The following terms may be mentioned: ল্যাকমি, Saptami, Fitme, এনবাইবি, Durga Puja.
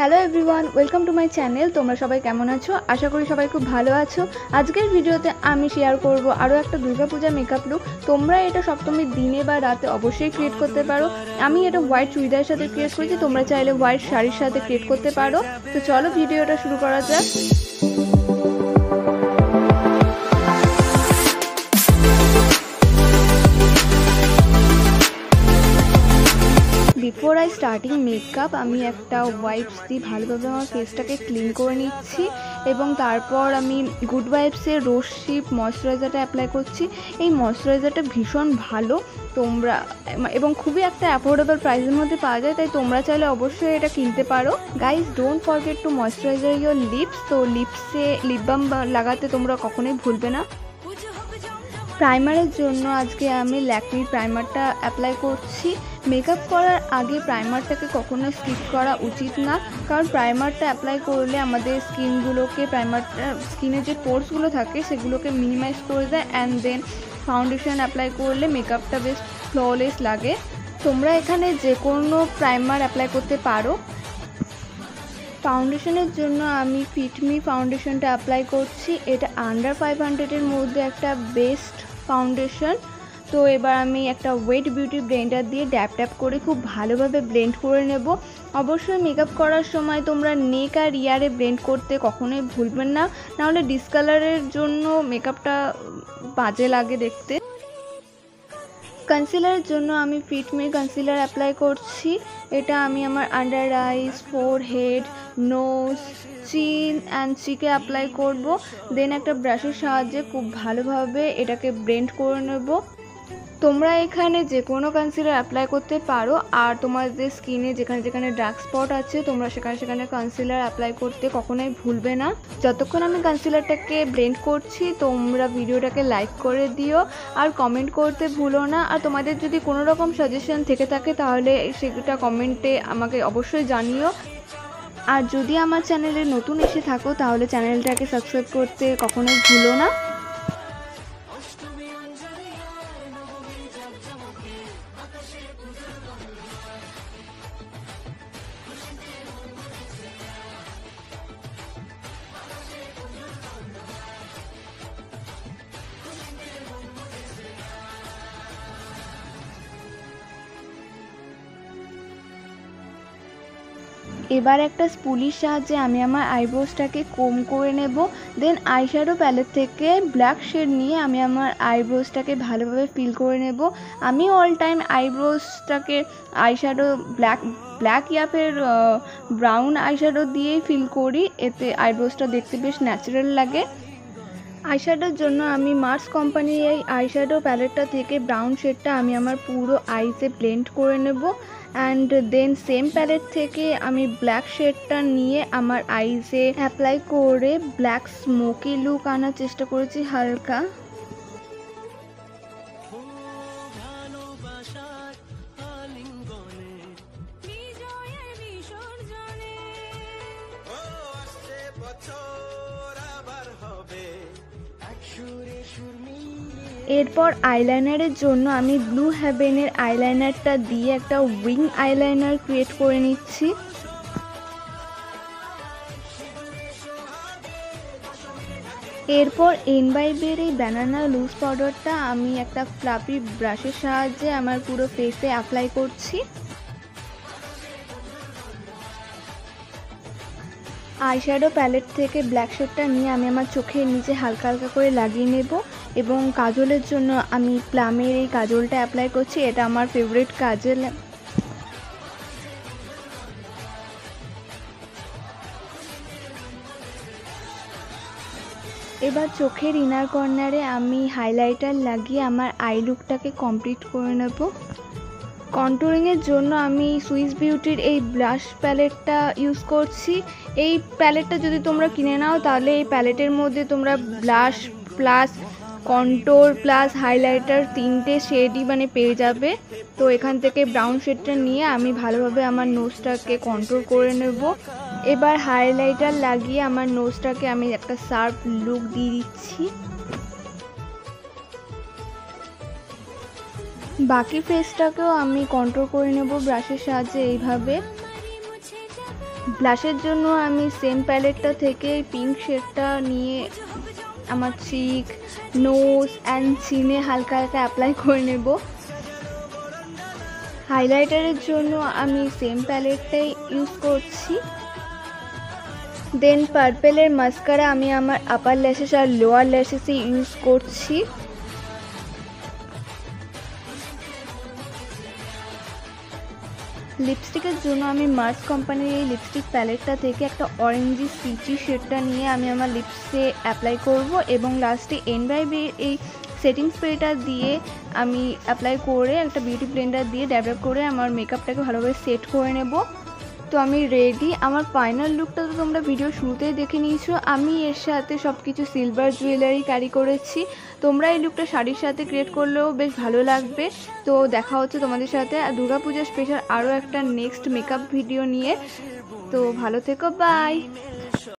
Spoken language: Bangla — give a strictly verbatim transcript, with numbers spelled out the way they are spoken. Hello everyone, welcome to my channel. তোমরা সবাই কেমন আছো? আশা করি সবাই খুব ভালো আছো। আজকের ভিডিওতে আমি শেয়ার করব আরও একটা দুর্গাপূজা মেকআপ লুক। তোমরা এটা সপ্তমীর দিনে বা রাতে অবশ্যই ক্রিয়েট করতে পারো। আমি এটা হোয়াইট চুড়িদারের সাথে ক্রিয়েট করেছি, তোমরা চাইলে হোয়াইট শাড়ির সাথে ক্রিয়েট করতে পারো। তো চলো ভিডিওটা শুরু করা যাক। বিফোর আই স্টার্টিং মেকআপ আমি একটা ওয়াইপস দিয়ে ভালোভাবে আমার ফেসটাকে ক্লিন করে নিচ্ছি এবং তারপর আমি গুড ওয়াইপসের রোজ শিপ ময়শ্চারাইজারটা অ্যাপ্লাই করছি। এই ময়শ্চারাইজারটা ভীষণ ভালো তোমরা, এবং খুবই একটা অ্যাফোর্ডেবল প্রাইসের মধ্যে পাওয়া যায়, তাই তোমরা চাইলে অবশ্যই এটা কিনতে পারো। Guys, don't forget to moisturiser your lips. তো লিপসে লিপ বাম লাগাতে তোমরা কখনোই ভুলবে না। প্রাইমারের জন্য আজকে আমি ল্যাকমির প্রাইমারটা অ্যাপ্লাই করছি। মেকআপ করার আগে প্রাইমারটাকে কখনো স্কিপ করা উচিত না, কারণ প্রাইমারটা অ্যাপ্লাই করলে আমাদের স্কিনগুলোকে প্রাইমারটা স্কিনের যে পোর্সগুলো থাকে সেগুলোকে মিনিমাইজ করে দেয়। অ্যান্ড দেন ফাউন্ডেশন অ্যাপ্লাই করলে মেকআপটা বেশ ফ্ললেস লাগে। তোমরা এখানে যে কোনো প্রাইমার অ্যাপ্লাই করতে পারো। ফাউন্ডেশনের জন্য আমি ফিটমি ফাউন্ডেশনটা অ্যাপ্লাই করছি। এটা আন্ডার ফাইভ হান্ড্রেডের মধ্যে একটা বেস্ট ফাউন্ডেশন। তো এবার আমি একটা ওয়েট বিউটি ব্লেন্ডার দিয়ে ড্যাপ ড্যাপ করে খুব ভালোভাবে ব্লেন্ড করে নেব। অবশ্যই মেকআপ করার সময় তোমরা নেক আর ইয়ারে ব্লেন্ড করতে কখনোই ভুলবেন না, নাহলে ডিসকালারের জন্য মেকআপটা বাজে লাগে দেখতে। কনসিলারের জন্য আমি ফিটমি কনসিলার অ্যাপ্লাই করছি। এটা আমি আমার under eyes, forehead, nose, chin and চিকে অ্যাপ্লাই করব। দেন একটা ব্রাশের সাহায্যে খুব ভালোভাবে এটাকে ব্লেন্ড করে নেব। তোমরা এখানে যে কোনো কনসিলার অ্যাপ্লাই করতে পারো, আর তোমাদের স্কিনে যেখানে যেখানে ডার্ক স্পট আছে তোমরা সেখানে সেখানে কনসিলার অ্যাপ্লাই করতে কখনোই ভুলবে না। যতক্ষণ আমি কনসিলারটাকে ব্লেন্ড করছি তোমরা ভিডিওটাকে লাইক করে দিও আর কমেন্ট করতে ভুলো না। আর তোমাদের যদি কোনো রকম সাজেশন থেকে থাকে তাহলে সেটা কমেন্টে আমাকে অবশ্যই জানিও। আর যদি আমার চ্যানেলে নতুন এসে থাকো তাহলে চ্যানেলটাকে সাবস্ক্রাইব করতে কখনোই ভুলো না। এবার একটা স্পুলির সাহায্যে আমি আমার আইব্রোজটাকে কম করে নেব। দেন আইশ্যাডো প্যালেট থেকে ব্ল্যাক শেড নিয়ে আমি আমার আইব্রোজটাকে ভালোভাবে ফিল করে নেব। আমি অল টাইম আইব্রোজটাকে আইশ্যাডো ব্ল্যাক ব্ল্যাক ইয়াপের ব্রাউন আইশ্যাডো দিয়েই ফিল করি, এতে আইব্রোজটা দেখতে বেশ ন্যাচারাল লাগে। আইশ্যাডোর জন্য আমি মার্স কোম্পানির এই আইশ্যাডো প্যালেটটা থেকে ব্রাউন শেডটা আমি আমার পুরো আইতে ব্লেন্ড করে নেব। অ্যান্ড দেন সেম প্যালেট থেকে আমি ব্ল্যাক শেডটা নিয়ে আমার আইজে অ্যাপ্লাই করে ব্ল্যাক স্মোকি লুক আনার চেষ্টা করেছি হালকা। এরপর আইলাইনারের জন্য আমি ব্লু হ্যাভেনের আইলাইনারটা দিয়ে একটা উইং আইলাইনার ক্রিয়েট করে নিচ্ছি। এরপর এন বাইবের এই ব্যানানা লুজ পাউডারটা আমি একটা ফ্লাপি ব্রাশের সাহায্যে আমার পুরো ফেসে অ্যাপ্লাই করছি। আইশ্যাডো প্যালেট থেকে ব্ল্যাক শেডটা নিয়ে আমি আমার চোখের নিচে হালকা হালকা করে লাগিয়ে নেব। এবং কাজলের জন্য আমি প্লামের এই কাজলটা অ্যাপ্লাই করছি, এটা আমার ফেভারিট কাজল। এবার চোখের ইনার কর্নারে আমি হাইলাইটার লাগিয়ে আমার আই লুকটাকে কমপ্লিট করে নেব। কন্টুরিংয়ের জন্য আমি সুইস বিউটির এই ব্লাশ প্যালেটটা ইউজ করছি। এই প্যালেটটা যদি তোমরা কিনে নাও তাহলে এই প্যালেটের মধ্যে তোমরা blush plus contour plus highlighter তিনটে শেডই মানে পেয়ে যাবে। তো এখান থেকে ব্রাউন শেডটা নিয়ে আমি ভালোভাবে আমার নোজটাকে কন্ট্রোল করে নেব। এবার হাইলাইটার লাগিয়ে আমার নোজটাকে আমি একটা শার্প লুক দিয়ে দিচ্ছি। বাকি ফেসটাকেও আমি কন্ট্রোল করে নেব ব্রাশের সাহায্যে এইভাবে। ব্লাশের জন্য আমি সেম প্যালেটটা থেকে পিঙ্ক শেডটা নিয়ে আমার চিক, নোজ অ্যান্ড চিনে হালকা হালকা অ্যাপ্লাই করে নেব। হাইলাইটারের জন্য আমি সেম প্যালেটটাই ইউজ করছি। দেন পার্পেলের মাস্কারা আমি আমার আপার ল্যাশেস আর লোয়ার ল্যাশেসে ইউজ করছি। লিপস্টিকের জন্য আমি মার্স কোম্পানির এই লিপস্টিক প্যালেটটা থেকে একটা অরেঞ্জি পিচি শেডটা নিয়ে আমি আমার লিপসে অ্যাপ্লাই করব এবং লাস্টে এনবাইবির এই সেটিং স্প্রেটা দিয়ে আমি অ্যাপ্লাই করে একটা বিউটি ব্লেন্ডার দিয়ে ড্যাব করে আমার মেকআপটাকে ভালোভাবে সেট করে নেব। তো আমি রেডি। আমার ফাইনাল লুকটা তো তোমরা ভিডিও শুরুতেই দেখে নিয়েছো। আমি এর সাথে সব কিছু সিলভার জুয়েলারি ক্যারি করেছি। তোমরা এই লুকটা শাড়ির সাথে ক্রিয়েট করলেও বেশ ভালো লাগবে। তো দেখা হচ্ছে তোমাদের সাথে দুর্গাপূজা স্পেশাল আরও একটা নেক্সট মেকআপ ভিডিও নিয়ে। তো ভালো থেকো, বাই।